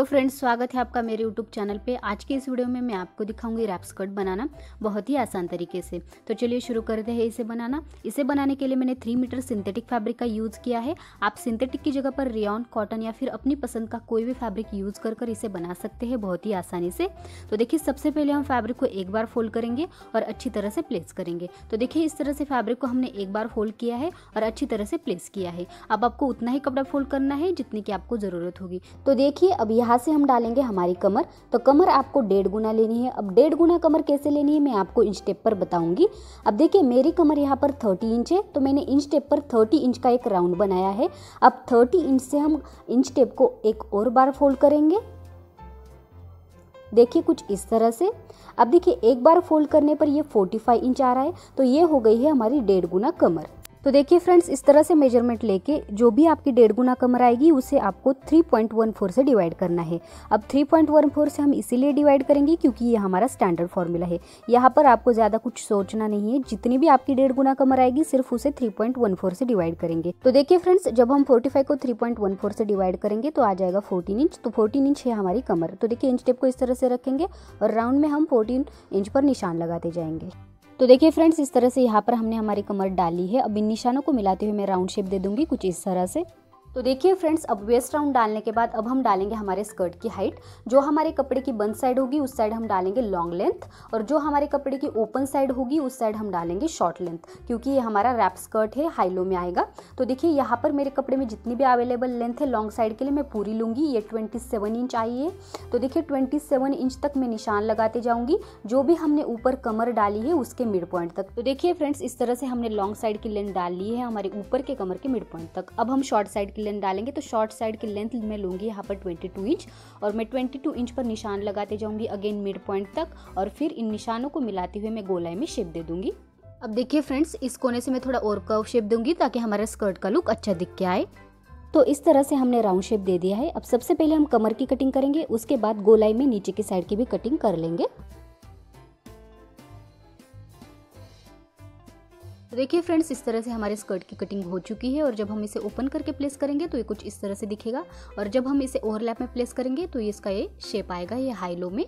Hello friends, स्वागत है आपका मेरे यूट्यूब चैनल पे। आज के इस वीडियो में मैं आपको दिखाऊंगी रैप स्कर्ट बनाना बहुत ही आसान तरीके से। तो चलिए शुरू करते हैं इसे बनाना। इसे बनाने के लिए मैंने 3 मीटर सिंथेटिक फैब्रिक का यूज़ किया है। आप सिंथेटिक की जगह पर रेयॉन, कॉटन या फिर अपनी पसंद का कोई भी फैब्रिक यूज़ कर इसे बना सकते हैं बहुत ही आसानी से। तो देखिए, सबसे पहले हम फैब्रिक को एक बार फोल्ड करेंगे और अच्छी तरह से प्लेस करेंगे। तो देखिए, इस तरह से फैब्रिक को हमने एक बार फोल्ड किया है और अच्छी तरह से प्लेस किया है। अब आपको उतना ही कपड़ा फोल्ड करना है जितनी की आपको ज़रूरत होगी। तो देखिए, अब यहाँ से हम डालेंगे हमारी कमर। तो कमर आपको 1.5 गुना लेनी है। अब 1.5 गुना कमर कैसे लेनी है मैं आपको इंच टेप पर बताऊंगी। अब देखिए, मेरी कमर यहाँ पर 30 इंच है, तो मैंने इंच टेप पर 30 इंच का एक राउंड बनाया है। अब 30 इंच से हम इंच टेप को एक और बार फोल्ड करेंगे। देखिए, कुछ इस तरह से। अब देखिए, एक बार फोल्ड करने पर ये 45 इंच आ रहा है। तो ये हो गई है हमारी 1.5 गुना कमर। तो देखिए फ्रेंड्स, इस तरह से मेजरमेंट लेके जो भी आपकी 1.5 गुना कमर आएगी उसे आपको 3.14 से डिवाइड करना है। अब 3.14 से हम इसीलिए डिवाइड करेंगे क्योंकि ये हमारा स्टैंडर्ड फॉर्मूला है। यहाँ पर आपको ज़्यादा कुछ सोचना नहीं है। जितनी भी आपकी 1.5 गुना कमर आएगी सिर्फ उसे 3.14 से डिवाइड करेंगे। तो देखिए फ्रेंड्स, जब हम 45 को 3.14 से डिवाइड करेंगे तो आ जाएगा 14 इंच। तो 14 इंच है हमारी कमर। तो देखिए, इंच टेप को इस तरह से रखेंगे और राउंड में हम 14 इंच पर निशान लगाते जाएंगे। तो देखिए फ्रेंड्स, इस तरह से यहाँ पर हमने हमारी कमर डाली है। अब इन निशानों को मिलाते हुए मैं राउंड शेप दे दूंगी कुछ इस तरह से। तो देखिए फ्रेंड्स, अब वेस्ट राउंड डालने के बाद अब हम डालेंगे हमारे स्कर्ट की हाइट। जो हमारे कपड़े की बंद साइड होगी उस साइड हम डालेंगे लॉन्ग लेंथ, और जो हमारे कपड़े की ओपन साइड होगी उस साइड हम डालेंगे शॉर्ट लेंथ, क्योंकि ये हमारा रैप स्कर्ट है, हाई लो में आएगा। तो देखिए, यहाँ पर मेरे कपड़े में जितनी भी अवेलेबल लेंथ है लॉन्ग साइड के लिए मैं पूरी लूँगी। ये 27 इंच आई है। तो देखिए, 27 इंच तक मैं निशान लगाते जाऊँगी, जो भी हमने ऊपर कमर डाली है उसके मिड पॉइंट तक। तो देखिए फ्रेंड्स, इस तरह से हमने लॉन्ग साइड की लेंथ डाली है हमारे ऊपर के कमर के मिड पॉइंट तक। अब हम शॉर्ट साइड लेंथ डालेंगे। तो शॉर्ट साइड की लेंथ मैं लूंगी यहाँ पर 22 इंच, और मैं 22 इंच पर निशान लगाते जाऊंगी अगेन मिड पॉइंट तक, और फिर इन निशानों को मिलाते हुए मैं गोलाई में शेप दे दूंगी। अब देखिए फ्रेंड्स, इस कोने से मैं थोड़ा और कर्व शेप दूंगी ताकि हमारा स्कर्ट का लुक अच्छा दिख के आए। तो इस तरह से हमने राउंड शेप दे दिया है। अब सबसे पहले हम कमर की कटिंग करेंगे, उसके बाद गोलाई में नीचे की साइड की भी कटिंग कर लेंगे। तो देखिए फ्रेंड्स, इस तरह से हमारे स्कर्ट की कटिंग हो चुकी है, और जब हम इसे ओपन करके प्लेस करेंगे तो ये कुछ इस तरह से दिखेगा, और जब हम इसे ओवरलैप में प्लेस करेंगे तो ये इसका ये शेप आएगा, ये हाई लो में।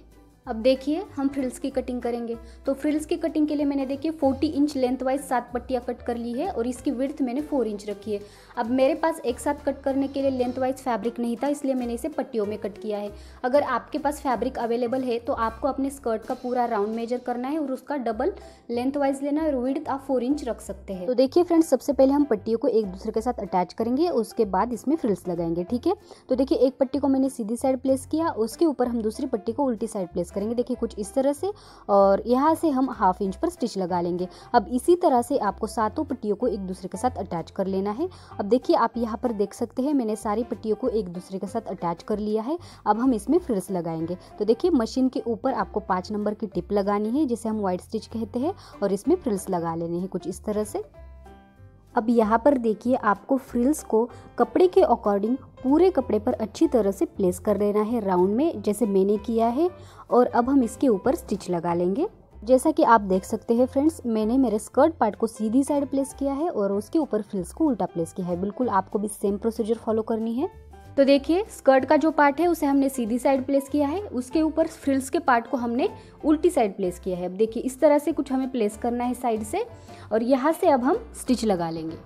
अब देखिए, हम फ्रिल्स की कटिंग करेंगे। तो फ्रिल्स की कटिंग के लिए मैंने देखिए 40 इंच लेंथ वाइज 7 पट्टियाँ कट कर ली है, और इसकी विड्थ मैंने 4 इंच रखी है। अब मेरे पास एक साथ कट करने के लिए लेंथ वाइज फैब्रिक नहीं था, इसलिए मैंने इसे पट्टियों में कट किया है। अगर आपके पास फैब्रिक अवेलेबल है तो आपको अपने स्कर्ट का पूरा राउंड मेजर करना है और उसका डबल लेंथ वाइज लेना है, और विड्थ आप 4 इंच रख सकते हैं। तो देखिए फ्रेंड्स, सबसे पहले हम पट्टियों को एक दूसरे के साथ अटैच करेंगे, उसके बाद इसमें फ्रिल्स लगाएंगे। ठीक है, तो देखिए, एक पट्टी को मैंने सीधी साइड प्लेस किया, उसके ऊपर हम दूसरी पट्टी को उल्टी साइड प्लेस करेंगे। देखिए, कुछ इस तरह से, और यहाँ से हम ½ इंच पर स्टिच लगा लेंगे। अब इसी तरह से आपको सातों पट्टियों को एक दूसरे के साथ अटैच कर लेना है। अब देखिए, आप यहाँ पर देख सकते हैं मैंने सारी पट्टियों को एक दूसरे के साथ अटैच कर लिया है। अब हम इसमें फ्रिल्स लगाएंगे। तो देखिए, मशीन के ऊपर आपको 5 नंबर की टिप लगानी है, जिसे हम व्हाइट स्टिच कहते हैं, और इसमें फ्रिल्स लगा लेने हैं कुछ इस तरह से। अब यहाँ पर देखिए, आपको फ्रिल्स को कपड़े के अकॉर्डिंग पूरे कपड़े पर अच्छी तरह से प्लेस कर देना है राउंड में, जैसे मैंने किया है। और अब हम इसके ऊपर स्टिच लगा लेंगे। जैसा कि आप देख सकते हैं फ्रेंड्स, मैंने मेरे स्कर्ट पार्ट को सीधी साइड प्लेस किया है और उसके ऊपर फ्रिल्स को उल्टा प्लेस किया है। बिल्कुल आपको भी सेम प्रोसीजर फॉलो करनी है। तो देखिए, स्कर्ट का जो पार्ट है उसे हमने सीधी साइड प्लेस किया है, उसके ऊपर फ्रिल्स के पार्ट को हमने उल्टी साइड प्लेस किया है। अब देखिए, इस तरह से कुछ हमें प्लेस करना है साइड से, और यहाँ से अब हम स्टिच लगा लेंगे।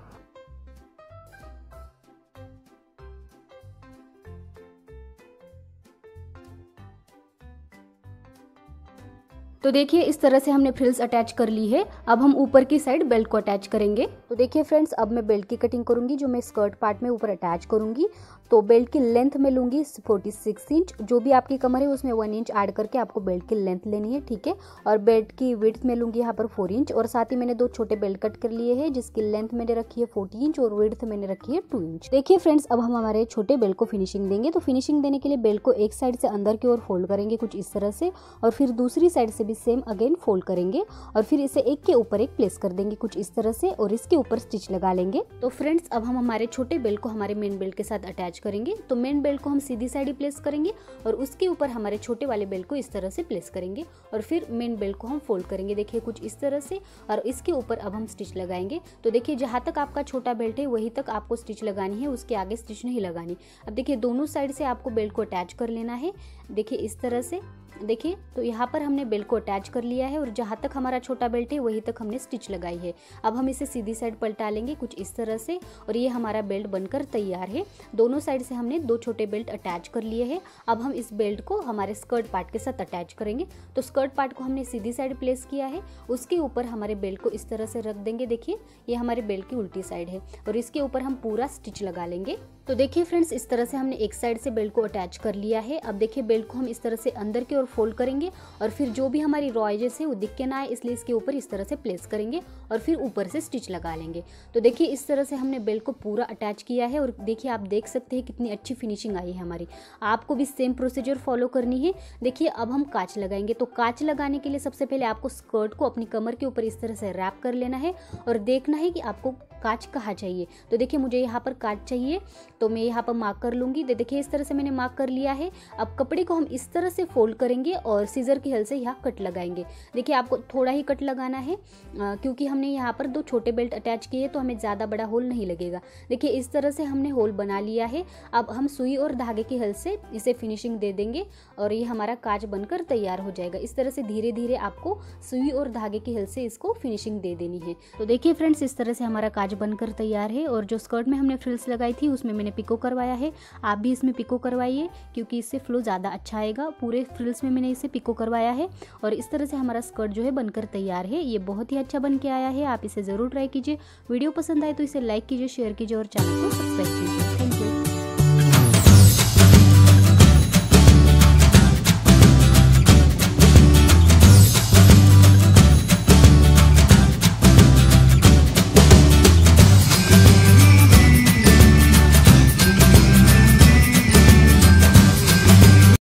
तो देखिए, इस तरह से हमने फ्रिल्स अटैच कर ली है। अब हम ऊपर की साइड बेल्ट को अटैच करेंगे। तो देखिए फ्रेंड्स, अब मैं बेल्ट की कटिंग करूंगी, जो मैं स्कर्ट पार्ट में ऊपर अटैच करूंगी। तो बेल्ट की लेंथ में लूंगी 46 इंच। जो भी आपकी कमर है उसमें 1 इंच ऐड करके आपको बेल्ट की लेंथ लेनी है। ठीक है, और बेल्ट की विड्थ में लूँगी यहाँ पर 4 इंच, और साथ ही मैंने 2 छोटे बेल्ट कट कर लिए हैं, जिसकी लेंथ मैंने रखी है 40 इंच और विड्थ मैंने रखी है 2 इंच। देखिए फ्रेंड्स, अब हम हमारे छोटे बेल्ट को फिनिशिंग देंगे। तो फिनिशिंग देने के लिए बेल्ट को एक साइड से अंदर की ओर फोल्ड करेंगे कुछ इस तरह से, और फिर दूसरी साइड से भी सेम अगेन फोल्ड करेंगे, और फिर इसे एक के ऊपर एक प्लेस कर देंगे कुछ इस तरह से, और इसके ऊपर स्टिच लगा लेंगे। तो फ्रेंड्स, अब हम हमारे छोटे बेल्ट को हमारे मेन बेल्ट के साथ अटैच अटैच करेंगे। तो मेन बेल्ट को हम सीधी साइड ही प्लेस करेंगे और उसके ऊपर हमारे छोटे वाले बेल्ट को इस तरह से प्लेस करेंगे और फिर मेन बेल्ट को हम फोल्ड करेंगे, देखिए कुछ इस तरह से। और इसके ऊपर अब हम स्टिच लगाएंगे। तो देखिए जहाँ तक आपका छोटा बेल्ट है वहीं तक आपको स्टिच लगानी है, उसके आगे स्टिच नहीं लगानी। अब देखिए दोनों साइड से आपको बेल्ट को अटैच कर लेना है, देखिए इस तरह से। देखिए तो यहाँ पर हमने बेल्ट को अटैच कर लिया है और जहाँ तक हमारा छोटा बेल्ट है वहीं तक हमने स्टिच लगाई है। अब हम इसे सीधी साइड पलटा लेंगे कुछ इस तरह से और ये हमारा बेल्ट बनकर तैयार है। दोनों साइड से हमने दो छोटे बेल्ट अटैच कर लिए हैं। अब हम इस बेल्ट को हमारे स्कर्ट पार्ट के साथ अटैच करेंगे। तो स्कर्ट पार्ट को हमने सीधी साइड प्लेस किया है, उसके ऊपर हमारे बेल्ट को इस तरह से रख देंगे। देखिए ये हमारे बेल्ट की उल्टी साइड है और इसके ऊपर हम पूरा स्टिच लगा लेंगे। तो देखिए फ्रेंड्स इस तरह से हमने एक साइड से बेल्ट को अटैच कर लिया है। अब देखिए बेल्ट को हम इस तरह से अंदर की ओर फोल्ड करेंगे और फिर जो भी हमारी रॉ एजेस है वो दिख के ना आए इसलिए इसके ऊपर इस तरह से प्लेस करेंगे और फिर ऊपर से स्टिच लगा लेंगे। तो देखिए इस तरह से हमने बेल्ट को पूरा अटैच किया है और देखिए आप देख सकते हैं कितनी अच्छी फिनिशिंग आई है हमारी। आपको भी सेम प्रोसीजर फॉलो करनी है। देखिए अब हम कांच लगाएंगे। तो कांच लगाने के लिए सबसे पहले आपको स्कर्ट को अपनी कमर के ऊपर इस तरह से रैप कर लेना है और देखना है कि आपको कांच कहाँ चाहिए। तो देखिए मुझे यहाँ पर कांच चाहिए तो मैं यहाँ पर मार्क कर लूँगी। तो देखिए इस तरह से मैंने मार्क कर लिया है। अब कपड़े को हम इस तरह से फोल्ड करेंगे और सीजर की हेल्प से यहाँ कट लगाएंगे। देखिए आपको थोड़ा ही कट लगाना है क्योंकि हमने यहाँ पर दो छोटे बेल्ट अटैच किए हैं तो हमें ज़्यादा बड़ा होल नहीं लगेगा। देखिए इस तरह से हमने होल बना लिया है। अब हम सुई और धागे की हेल्प से इसे फिनिशिंग दे देंगे और ये हमारा कांच बनकर तैयार हो जाएगा। इस तरह से धीरे धीरे आपको सुई और धागे की हेल्प से इसको फिनिशिंग दे देनी है। तो देखिए फ्रेंड्स इस तरह से हमारा कांच बनकर तैयार है। और जो स्कर्ट में हमने फ्रिल्स लगाई थी उसमें मैंने पिको करवाया है। आप भी इसमें पिको करवाइए क्योंकि इससे फ्लो ज़्यादा अच्छा आएगा। पूरे फ्रिल्स में मैंने इसे पिको करवाया है और इस तरह से हमारा स्कर्ट जो है बनकर तैयार है। ये बहुत ही अच्छा बन के आया है, आप इसे ज़रूर ट्राई कीजिए। वीडियो पसंद आए तो इसे लाइक कीजिए, शेयर कीजिए और चैनल को सब्सक्राइब कीजिए।